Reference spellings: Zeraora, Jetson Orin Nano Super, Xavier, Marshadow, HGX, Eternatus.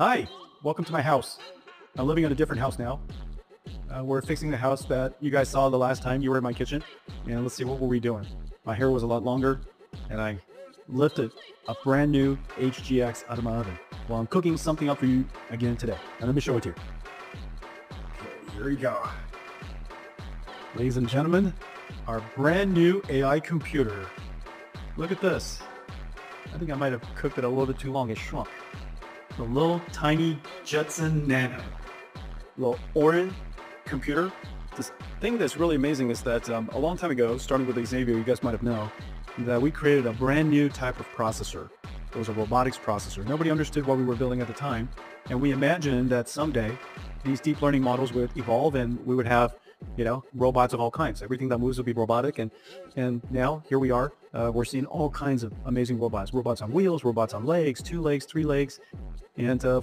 Hi, welcome to my house. I'm living in a different house now. We're fixing the house that you guys saw the last time you were in my kitchen. And let's see, what were we doing? My hair was a lot longer, and I lifted a brand new HGX out of my oven. Well, I'm cooking something up for you again today. And let me show it to you. Okay, here we go. Ladies and gentlemen, our brand new AI computer. Look at this. I think I might have cooked it a little bit too long. It shrunk. The little tiny Jetson Nano. Little Orin computer. This thing that's really amazing is that a long time ago, starting with Xavier, you guys might have known, that we created a brand new type of processor. It was a robotics processor. Nobody understood what we were building at the time. And we imagined that someday these deep learning models would evolve and we would have, you know, robots of all kinds. Everything that moves will be robotic. And now here we are. We're seeing all kinds of amazing robots. Robots on wheels, robots on legs, 2 legs, 3 legs. And